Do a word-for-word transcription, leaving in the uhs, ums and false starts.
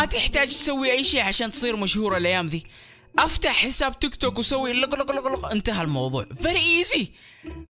ما تحتاج تسوي أي شيء عشان تصير مشهور الأيام ذي. أفتح حساب تيك توك وسوي لق لق لق لق، انتهى الموضوع. very easy.